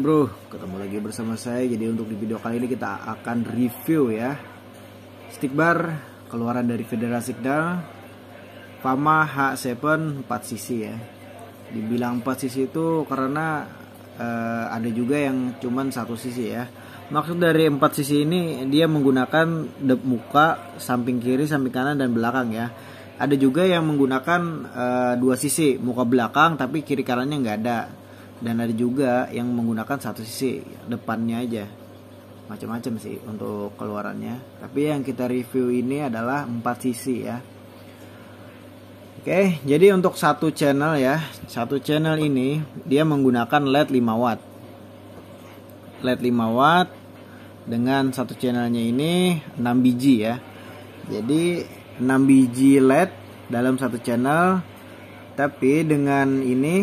bro, ketemu lagi bersama saya. Jadi untuk di video kali ini kita akan review ya Stickbar keluaran dari Federal Signal PAMA H7 4 sisi ya. Dibilang 4 sisi itu karena ada juga yang cuman satu sisi ya. Maksud dari 4 sisi ini dia menggunakan muka, samping kiri, samping kanan, dan belakang ya. Ada juga yang menggunakan dua sisi, muka belakang tapi kiri kanannya nggak ada. Dan ada juga yang menggunakan satu sisi depannya aja. Macam-macam sih untuk keluarannya. Tapi yang kita review ini adalah 4 sisi ya. Oke, jadi untuk satu channel ya. Satu channel ini dia menggunakan LED 5 watt. LED 5 watt dengan satu channelnya ini 6 biji ya. Jadi 6 biji LED dalam satu channel. Tapi dengan ini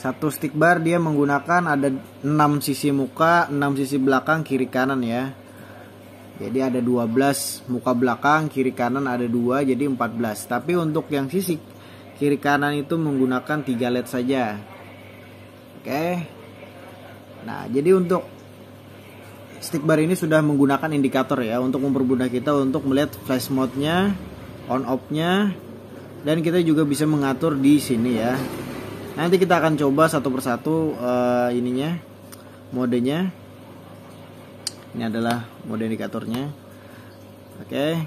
satu stickbar dia menggunakan ada 6 sisi muka, 6 sisi belakang, kiri kanan ya. Jadi ada 12 muka belakang, kiri kanan ada 2, jadi 14. Tapi untuk yang sisi kiri kanan itu menggunakan 3 LED saja. Oke. Nah, jadi untuk stickbar ini sudah menggunakan indikator ya untuk mempermudah kita untuk melihat flash mode-nya, on off-nya, dan kita juga bisa mengatur di sini ya. Nanti kita akan coba satu persatu ininya, modenya. Ini adalah mode indikatornya. Oke.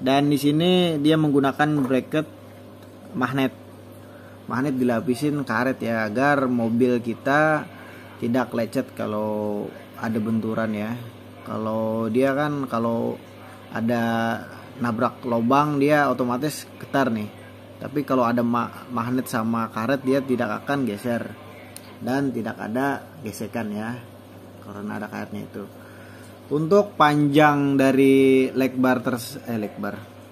Dan di sini dia menggunakan bracket magnet. Magnet dilapisin karet ya agar mobil kita tidak lecet kalau ada benturan ya. Kalau dia kan kalau ada nabrak lubang dia otomatis getar nih. Tapi kalau ada magnet sama karet dia tidak akan geser dan tidak ada gesekan ya karena ada karetnya itu. Untuk panjang dari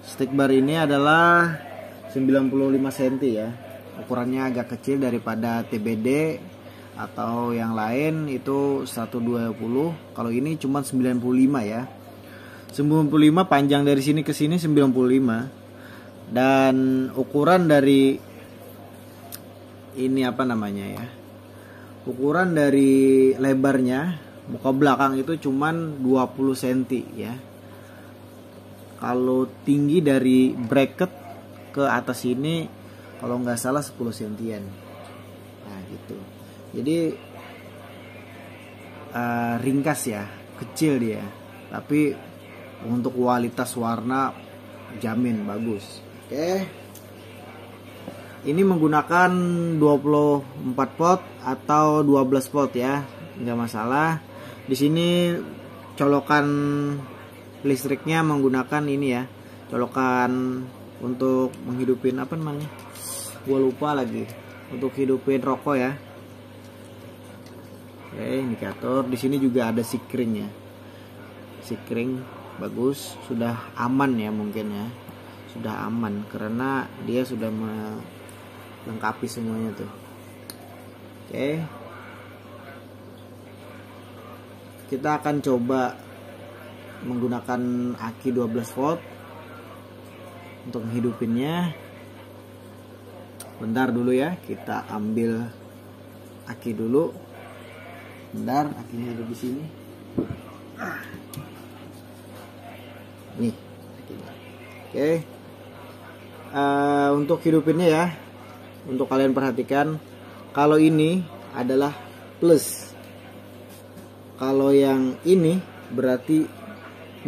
stickbar ini adalah 95 cm ya. Ukurannya agak kecil daripada TBD atau yang lain itu 120. Kalau ini cuma 95 ya. 95 panjang dari sini ke sini 95. Dan ukuran dari ini apa namanya ya, ukuran dari lebarnya muka belakang itu cuman 20 cm ya. Kalau tinggi dari bracket ke atas ini kalau nggak salah 10 cm-an. Nah gitu. Jadi ringkas ya, kecil dia. Tapi untuk kualitas warna jamin bagus. Oke. Ini menggunakan 24 volt atau 12 volt ya, nggak masalah. Di sini colokan listriknya menggunakan ini ya, colokan untuk menghidupin apa namanya? Gua lupa lagi. Untuk hidupin rokok ya. Oke, indikator. Di sini juga ada sikring ya. Sikring bagus, sudah aman ya mungkin ya. Sudah aman karena dia sudah melengkapi semuanya tuh. Oke. Kita akan coba menggunakan aki 12 volt untuk menghidupinnya. Bentar dulu ya, kita ambil aki dulu. Bentar, akinya ada di sini. Nih, akinya. Oke. Untuk hidupinnya ya, untuk kalian perhatikan, kalau ini adalah plus, kalau yang ini berarti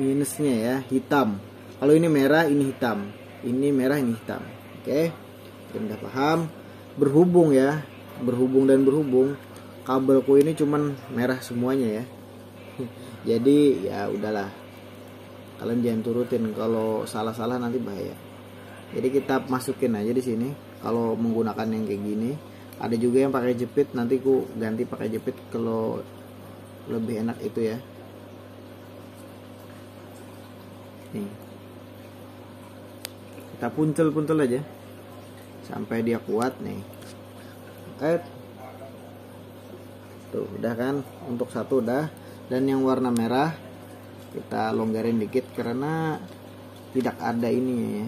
minusnya ya, hitam. Kalau ini merah, ini hitam, ini merah, ini hitam. Oke, kalian udah paham. Berhubung ya, berhubung kabelku ini cuman merah semuanya ya. Jadi ya udahlah, kalian jangan turutin, kalau salah-salah nanti bahaya. Jadi kita masukin aja di sini. Kalau menggunakan yang kayak gini, ada juga yang pakai jepit. Nanti ku ganti pakai jepit kalau lebih enak itu ya. Nih, kita puncul-puncul aja sampai dia kuat nih. Tuh udah kan, untuk satu udah. Dan yang warna merah kita longgarin dikit karena tidak ada ini ya.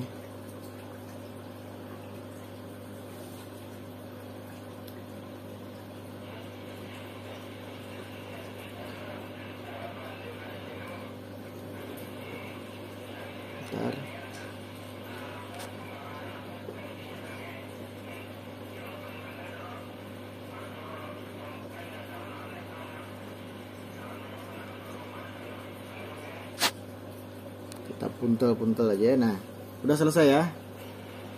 sebentar. Kita puntel-puntel aja. Nah, udah selesai ya.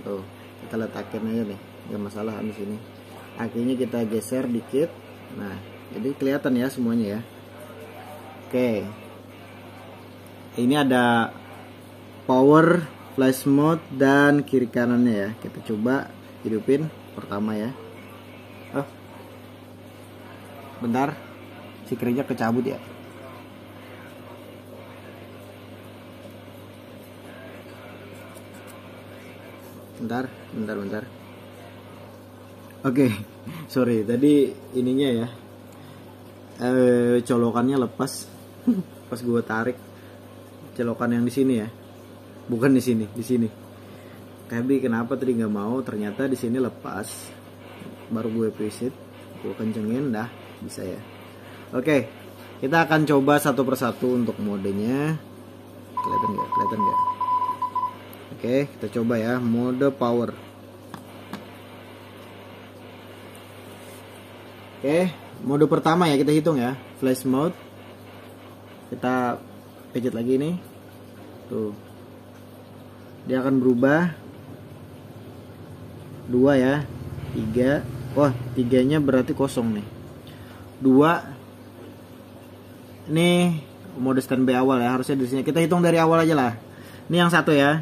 Tuh, kita letakkan aja nih. Gak masalah habis ini. Akhirnya kita geser dikit. Nah, jadi kelihatan ya semuanya ya. Oke. Ini ada power, flash mode, dan kiri kanannya ya. Kita coba hidupin pertama ya. Oh, bentar, sikringnya kecabut ya. Bentar. Oke, sorry, tadi ininya ya, colokannya lepas. Pas gue tarik celokan yang di sini ya, bukan di sini. Tapi kenapa tadi nggak mau? Ternyata di sini lepas. Baru gue preset, gue kencengin, dah bisa ya. Oke, kita akan coba satu persatu untuk modenya. Kelihatan nggak? Oke, kita coba ya mode power. Oke, mode pertama ya, kita hitung ya. Flash mode, kita pijat lagi nih, tuh dia akan berubah 2 ya, 3. Wah, 3-nya berarti kosong nih. 2 nih mode standby awal ya, harusnya di sini. Kita hitung dari awal aja lah. Ini yang 1 ya,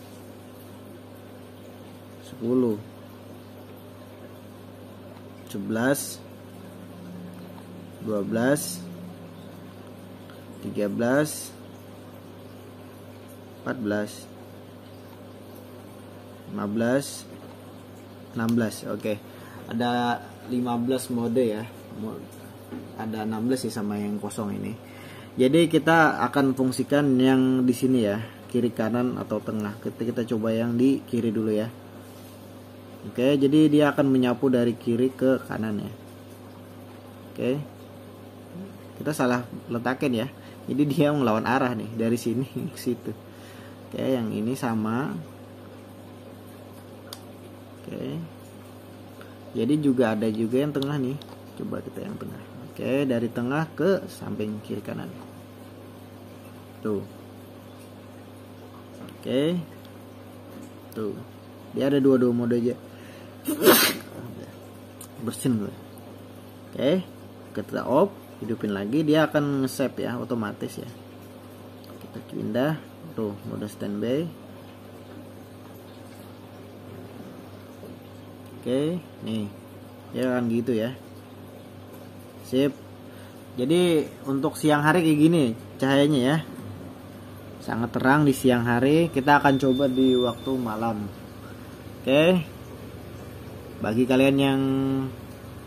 11, 12, 13, 14, 15, 16. Oke, ada 15 mode ya, ada 16 sih sama yang kosong ini. Jadi kita akan fungsikan yang di sini ya, kiri kanan atau tengah. Kita coba yang di kiri dulu ya. Oke, jadi dia akan menyapu dari kiri ke kanan ya. Oke, kita salah letakin ya, jadi dia melawan arah nih, dari sini ke situ. Oke, yang ini sama. Oke, jadi ada juga yang tengah nih. Coba kita yang tengah. Oke, dari tengah ke samping kiri kanan. Tuh. Oke. Tuh. Dia ada dua mode aja. Bersin gue. Oke, kita off, hidupin lagi, dia akan nge-save ya, otomatis ya. Kita pindah. Tuh, mode standby. Oke, nih ya kan gitu ya. Sip. Jadi untuk siang hari kayak gini cahayanya ya, sangat terang di siang hari. Kita akan coba di waktu malam. Oke, bagi kalian yang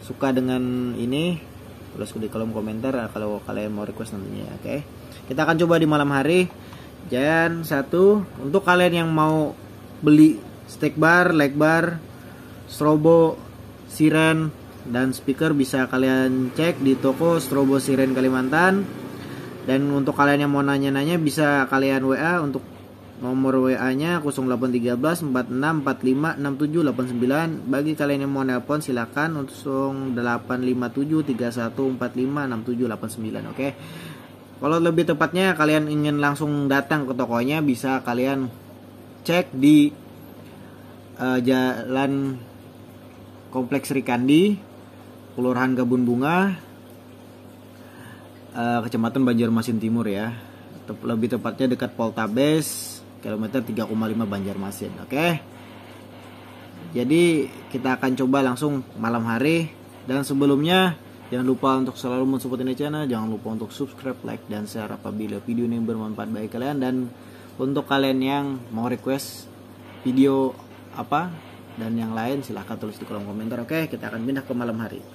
suka dengan ini, tulis di kolom komentar kalau kalian mau request nantinya. Oke, kita akan coba di malam hari. Dan satu, untuk kalian yang mau beli stickbar, legbar, strobo, siren, dan speaker, bisa kalian cek di toko Strobo Siren Kalimantan. Dan untuk kalian yang mau nanya-nanya, bisa kalian WA untuk nomor WA-nya 0813 4645 6789. Bagi kalian yang mau nelpon silakan 0857 3145 6789. Oke. Kalau lebih tepatnya kalian ingin langsung datang ke tokonya, bisa kalian cek di Jalan Kompleks Srikandi, Kelurahan Kebun Bunga, Kecamatan Banjarmasin Timur ya. Lebih tepatnya dekat Poltabes, kilometer 3,5 Banjarmasin. Oke. Jadi kita akan coba langsung malam hari. Dan sebelumnya jangan lupa untuk selalu mensupport ini channel. Jangan lupa untuk subscribe, like, dan share apabila video ini bermanfaat bagi kalian. Dan untuk kalian yang mau request video apa dan yang lain silahkan tulis di kolom komentar. Oke, kita akan pindah ke malam hari.